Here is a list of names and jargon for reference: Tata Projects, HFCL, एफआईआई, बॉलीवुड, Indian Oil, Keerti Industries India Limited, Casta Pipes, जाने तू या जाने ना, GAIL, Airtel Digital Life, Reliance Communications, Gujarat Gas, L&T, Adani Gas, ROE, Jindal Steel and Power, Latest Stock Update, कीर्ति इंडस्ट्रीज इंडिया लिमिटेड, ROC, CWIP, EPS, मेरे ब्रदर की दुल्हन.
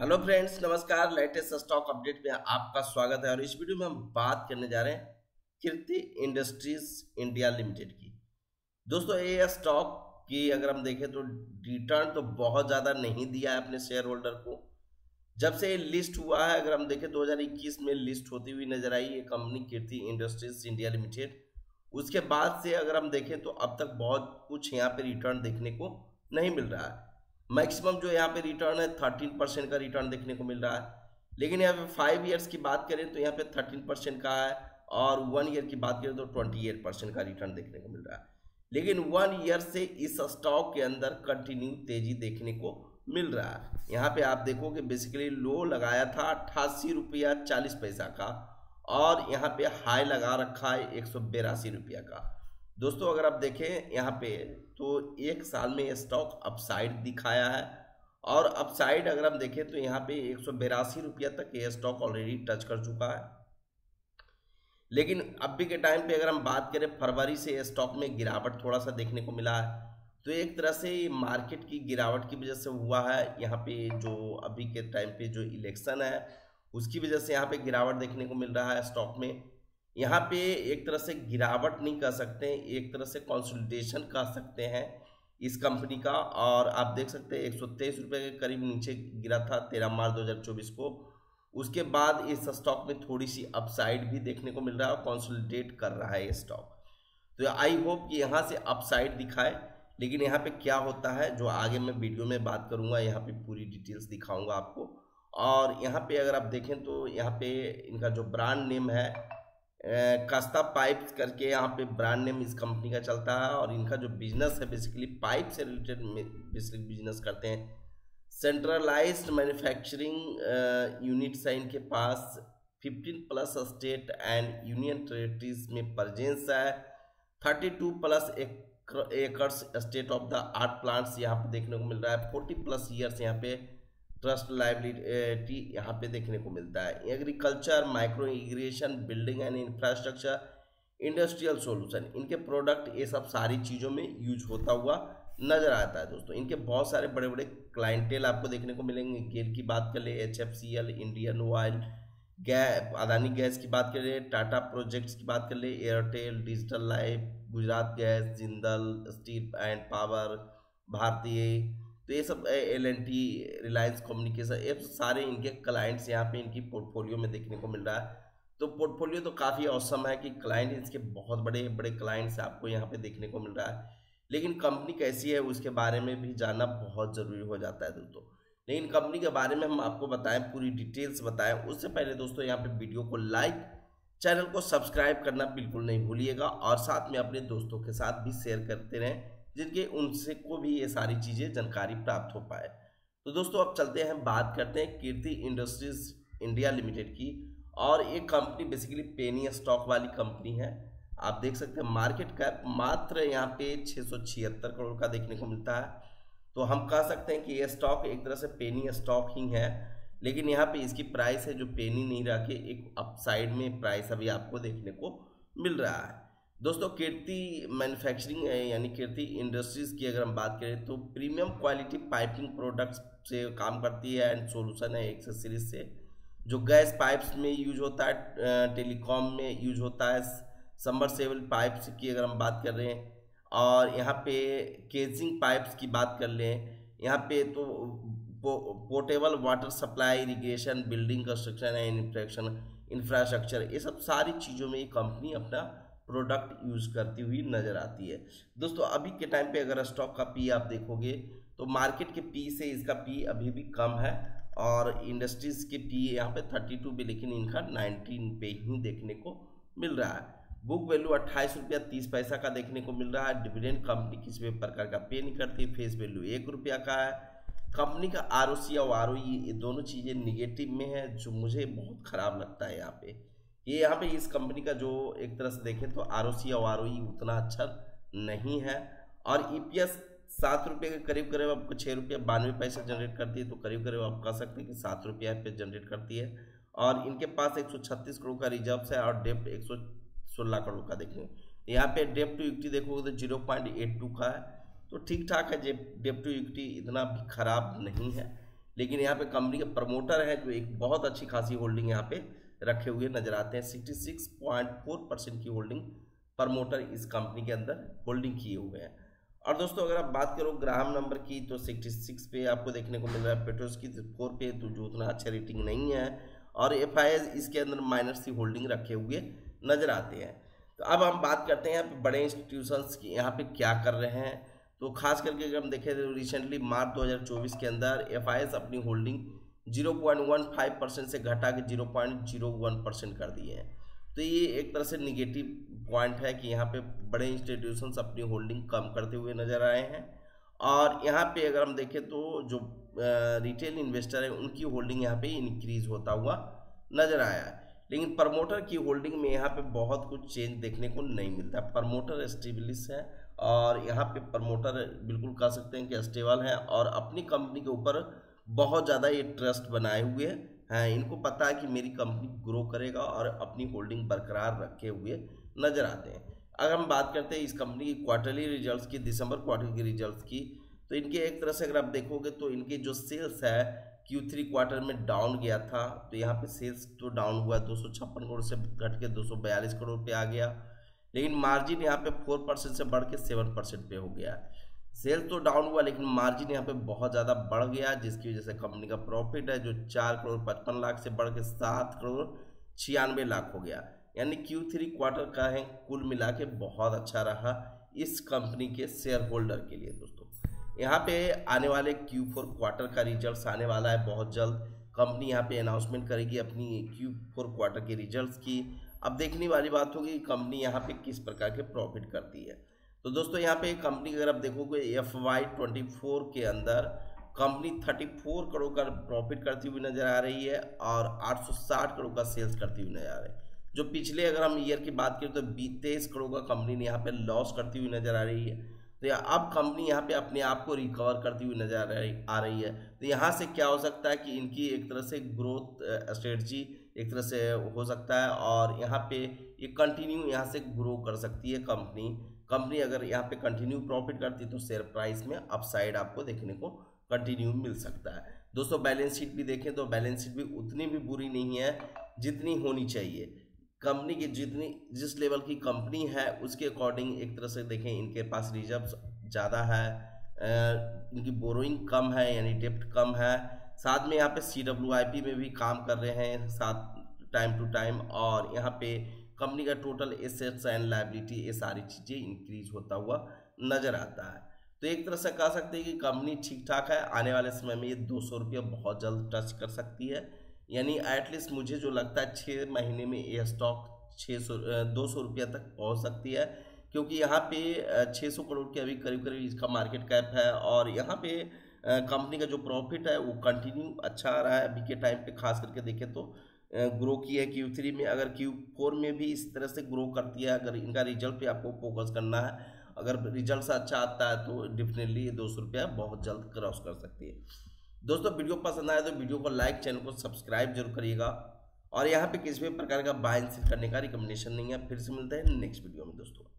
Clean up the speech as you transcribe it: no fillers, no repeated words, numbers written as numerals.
Hello friends, नमस्कार। Latest stock update में आपका स्वागत है और इस वीडियो में हम बात करने जा रहे हैं कीर्ति इंडस्ट्रीज इंडिया लिमिटेड की। दोस्तों, ये स्टॉक की अगर हम देखें तो रिटर्न तो बहुत ज़्यादा नहीं दिया है अपने शेयर होल्डर को। जब से लिस्ट हुआ है, अगर हम देखें 2021 में लिस्ट होती हुई नजर आई ये company कीर्ति इंडस्ट्रीज इंडिया लिमिटेड। उसके बाद से अगर हम देखें तो अब तक बहुत कुछ यहाँ पर रिटर्न देखने को नहीं मिल रहा है। मैक्सिमम जो यहाँ पे रिटर्न है 13% का रिटर्न देखने को मिल रहा है, लेकिन यहाँ पे 5 ईयर्स की बात करें तो यहाँ पे 13% का है और 1 ईयर की बात करें तो 28% का रिटर्न देखने को मिल रहा है। लेकिन 1 ईयर से इस स्टॉक के अंदर कंटिन्यू तेजी देखने को मिल रहा है। यहाँ पे आप देखो कि बेसिकली लो लगाया था 88.40 रुपया का और यहाँ पे हाई लगा रखा है 182 रुपया का। दोस्तों, अगर आप देखें यहाँ पे तो एक साल में ये स्टॉक अपसाइड दिखाया है और अपसाइड अगर हम देखें तो यहाँ पे 182 रुपया तक ये स्टॉक ऑलरेडी टच कर चुका है। लेकिन अभी के टाइम पे अगर हम बात करें, फरवरी से ये स्टॉक में गिरावट थोड़ा सा देखने को मिला है, तो एक तरह से मार्केट की गिरावट की वजह से हुआ है। यहाँ पे जो अभी के टाइम पे जो इलेक्शन है उसकी वजह से यहाँ पे गिरावट देखने को मिल रहा है। स्टॉक में यहाँ पे एक तरह से गिरावट नहीं कह सकते, एक तरह से कंसोलिडेशन कह सकते हैं इस कंपनी का। और आप देख सकते हैं 123 रुपये के करीब नीचे गिरा था 13 मार्च 2024 को। उसके बाद इस स्टॉक में थोड़ी सी अपसाइड भी देखने को मिल रहा है और कंसोलिडेट कर रहा है ये स्टॉक। तो आई होप कि यहाँ से अपसाइड दिखाए, लेकिन यहाँ पे क्या होता है जो आगे मैं वीडियो में बात करूँगा, यहाँ पर पूरी डिटेल्स दिखाऊँगा आपको। और यहाँ पर अगर आप देखें तो यहाँ पर इनका जो ब्रांड नेम है कास्ता पाइप्स करके, यहाँ पे ब्रांड नेम इस कंपनी का चलता है और इनका जो बिजनेस है बेसिकली पाइप से रिलेटेड बेसिकली बिजनेस करते हैं। सेंट्रलाइज्ड मैन्युफैक्चरिंग यूनिट्स है इनके पास, 15+ स्टेट एंड यूनियन टेरिटरीज में प्रजेंस है, 32+ acres state of the art plants यहाँ पे देखने को मिल रहा है, 40+ ईयर्स यहाँ पे ट्रस्ट लाइबिलिटी यहाँ पे देखने को मिलता है। Agriculture, micro irrigation, building and infrastructure, industrial solution, इनके प्रोडक्ट, ये सब सारी चीज़ों में यूज होता हुआ नज़र आता है। दोस्तों, इनके बहुत सारे बड़े बड़े क्लाइंटेल आपको देखने को मिलेंगे। गेल की बात कर ले, HFCL, Indian oil, Adani gas की बात कर ले, टाटा प्रोजेक्ट्स की बात कर ले, Airtel digital life, Gujarat gas, Jindal steel and power, भारतीय, तो ये सब L&T, रिलायंस कम्युनिकेशन, ये सारे इनके क्लाइंट्स यहाँ पे इनकी पोर्टफोलियो में देखने को मिल रहा है। तो पोर्टफोलियो तो काफ़ी औसम है कि क्लाइंट इसके बहुत बड़े बड़े क्लाइंट्स आपको यहाँ पे देखने को मिल रहा है। लेकिन कंपनी कैसी है उसके बारे में भी जानना बहुत ज़रूरी हो जाता है दोस्तों। लेकिन कंपनी के बारे में हम आपको बताएँ, पूरी डिटेल्स बताएँ, उससे पहले दोस्तों यहाँ पर वीडियो को लाइक, चैनल को सब्सक्राइब करना बिल्कुल नहीं भूलिएगा और साथ में अपने दोस्तों के साथ भी शेयर करते रहें, जिनके उनसे को भी ये सारी चीज़ें जानकारी प्राप्त हो पाए। तो दोस्तों, अब चलते हैं, बात करते हैं कीर्ति इंडस्ट्रीज इंडिया लिमिटेड की। और ये कंपनी बेसिकली पेनी स्टॉक वाली कंपनी है। आप देख सकते हैं मार्केट कैप मात्र यहाँ पे 676 करोड़ का देखने को मिलता है। तो हम कह सकते हैं कि ये स्टॉक एक तरह से पेनी स्टॉक ही है, लेकिन यहाँ पर इसकी प्राइस है जो पेनी नहीं रखे, एक अपसाइड में प्राइस अभी आपको देखने को मिल रहा है। दोस्तों, कीर्ति मैन्युफैक्चरिंग यानी कीर्ति इंडस्ट्रीज़ की अगर हम बात करें तो प्रीमियम क्वालिटी पाइपिंग प्रोडक्ट्स से काम करती है एंड सॉल्यूशन है एक्सेसरीज से, जो गैस पाइप्स में यूज होता है, टेलीकॉम में यूज होता है, सबमर्सिबल पाइप्स की अगर हम बात कर रहे हैं, और यहाँ पे केजिंग पाइप्स की बात कर लें, यहाँ पे तो portable water supply, irrigation, building construction and infrastructure, ये सब सारी चीज़ों में ये कंपनी अपना प्रोडक्ट यूज करती हुई नज़र आती है। दोस्तों, अभी के टाइम पे अगर स्टॉक का पी आप देखोगे तो मार्केट के पी से इसका पी अभी भी कम है और इंडस्ट्रीज़ के पी यहाँ पे 32 पे, लेकिन इनका 19 पे ही देखने को मिल रहा है। बुक वैल्यू 28 रुपया 30 पैसा का देखने को मिल रहा है। डिविडेंड कंपनी किसी भी प्रकार का पे नहीं करती। फेस वैल्यू 1 रुपया का है। कंपनी का ROC और ROE ये दोनों चीज़ें निगेटिव में है, जो मुझे बहुत ख़राब लगता है। यहाँ पे इस कंपनी का जो एक तरह से देखें तो ROC और ROE उतना अच्छा नहीं है और EPS 7 रुपये के करीब करीब आपको 6 रुपये 92 पैसा जनरेट करती है। तो करीब करीब आप कह सकते हैं कि 7 रुपया पे जनरेट करती है और इनके पास 136 करोड़ का रिजर्व्स है और डेप्ट 116 करोड़ का देखें। यहाँ पे डेप्ट टू इक्विटी देखोगे तो 0.82 का है, तो ठीक ठाक है। डेप्ट टू इक्विटी इतना भी खराब नहीं है, लेकिन यहाँ पे कंपनी के प्रमोटर हैं जो एक बहुत अच्छी खासी होल्डिंग यहाँ पे रखे हुए नजर आते हैं। 66.4% की होल्डिंग प्रमोटर इस कंपनी के अंदर होल्डिंग किए हुए हैं। और दोस्तों अगर आप बात करो ग्राम नंबर की तो 66 पे आपको देखने को मिल रहा है, पेट्रोस की 4 पे तो जो उतना अच्छा रेटिंग नहीं है, और एफआईआई इसके अंदर माइनर सी होल्डिंग रखे हुए नज़र आते हैं। तो अब हम बात करते हैं यहाँ पे बड़े इंस्टीट्यूशंस की यहाँ पे क्या कर रहे हैं। तो खास करके अगर हम देखें तो रिसेंटली मार्च 2024 के अंदर एफआईआई अपनी होल्डिंग 0.15% से घटा के 0.01% कर दिए हैं। तो ये एक तरह से निगेटिव पॉइंट है कि यहाँ पे बड़े इंस्टीट्यूशंस अपनी होल्डिंग कम करते हुए नज़र आए हैं। और यहाँ पे अगर हम देखें तो जो रिटेल इन्वेस्टर हैं उनकी होल्डिंग यहाँ पे इंक्रीज होता हुआ नज़र आया है, लेकिन प्रमोटर की होल्डिंग में यहाँ पे बहुत कुछ चेंज देखने को नहीं मिलता। प्रमोटर स्टेबलिस है और यहाँ पे प्रमोटर बिल्कुल कह सकते हैं कि स्टेबल हैं और अपनी कंपनी के ऊपर बहुत ज़्यादा ये ट्रस्ट बनाए हुए हैं। इनको पता है कि मेरी कंपनी ग्रो करेगा और अपनी होल्डिंग बरकरार रखे हुए नज़र आते हैं। अगर हम बात करते हैं इस कंपनी की क्वार्टरली रिजल्ट्स की, दिसंबर क्वार्टर की रिजल्ट्स की, तो इनके एक तरह से अगर आप देखोगे तो इनके जो सेल्स है Q3 क्वार्टर में डाउन गया था। तो यहाँ पे सेल्स तो डाउन हुआ 256 करोड़ से घट के 242 करोड़ पे आ गया, लेकिन मार्जिन यहाँ पे 4% से बढ़ के 7% पे हो गया। सेल्स तो डाउन हुआ लेकिन मार्जिन यहाँ पे बहुत ज़्यादा बढ़ गया, जिसकी वजह से कंपनी का प्रॉफिट है जो 4.55 करोड़ से बढ़ के 7.96 करोड़ हो गया। यानी Q3 क्वार्टर का है कुल मिला के बहुत अच्छा रहा इस कंपनी के शेयर होल्डर के लिए। दोस्तों यहाँ पे आने वाले Q4 क्वार्टर का रिजल्ट्स आने वाला है बहुत जल्द। कंपनी यहाँ पे अनाउंसमेंट करेगी अपनी Q4 क्वार्टर के रिजल्ट्स की। अब देखने वाली बात होगी कि कंपनी यहाँ पे किस प्रकार के प्रॉफिट करती है। तो दोस्तों यहाँ पे कंपनी अगर आप देखोगे FY24 के अंदर कंपनी 34 करोड़ का प्रॉफिट करती हुई नज़र आ रही है और 860 करोड़ का सेल्स करती हुई नज़र आ रही है। जो पिछले अगर हम ईयर की बात करें तो 23 करोड़ का कंपनी ने यहाँ पे लॉस करती हुई नज़र आ रही है। तो अब कंपनी यहाँ पे अपने आप को रिकवर करती हुई नज़र आ रही है। तो यहाँ से क्या हो सकता है कि इनकी एक तरह से ग्रोथ स्ट्रेटजी एक तरह से हो सकता है और यहाँ पे ये कंटिन्यू यहाँ से ग्रो कर सकती है कंपनी। कंपनी अगर यहाँ पे कंटिन्यू प्रॉफिट करती है तो शेयर प्राइस में अपसाइड आपको देखने को कंटिन्यू मिल सकता है। दोस्तों बैलेंस शीट भी देखें तो बैलेंस शीट भी उतनी भी बुरी नहीं है जितनी होनी चाहिए। कंपनी की जिस लेवल की कंपनी है उसके अकॉर्डिंग एक तरह से देखें इनके पास रिजर्व्स ज़्यादा है, इनकी बोरोइंग कम है यानी डेप्ट कम है। साथ में यहाँ पे CWIP में भी काम कर रहे हैं साथ टाइम टू टाइम, और यहाँ पे कंपनी का टोटल एसेट्स एंड लायबिलिटी ये सारी चीज़ें इंक्रीज होता हुआ नज़र आता है। तो एक तरह से कह सकते हैं कि कंपनी ठीक ठाक है। आने वाले समय में ये 200 रुपये बहुत जल्द टच कर सकती है, यानी एटलीस्ट मुझे जो लगता है 6 महीने में ये स्टॉक 200 रुपया तक पहुंच सकती है, क्योंकि यहाँ पे 600 करोड़ के अभी करीब करीब इसका मार्केट कैप है। और यहाँ पे कंपनी का जो प्रॉफिट है वो कंटिन्यू अच्छा आ रहा है। अभी के टाइम पे खास करके देखें तो ग्रो की है Q3 में, अगर Q4 में भी इस तरह से ग्रो करती है, अगर इनका रिजल्ट पे आपको फोकस करना है, अगर रिजल्ट अच्छा आता है तो डेफिनेटली ये 200 रुपया बहुत जल्द क्रॉस कर सकती है। दोस्तों वीडियो पसंद आए तो वीडियो को लाइक, चैनल को सब्सक्राइब जरूर करिएगा। और यहाँ पे किसी भी प्रकार का बाय सेल करने का रिकमेंडेशन नहीं है। फिर से मिलते हैं नेक्स्ट वीडियो में दोस्तों।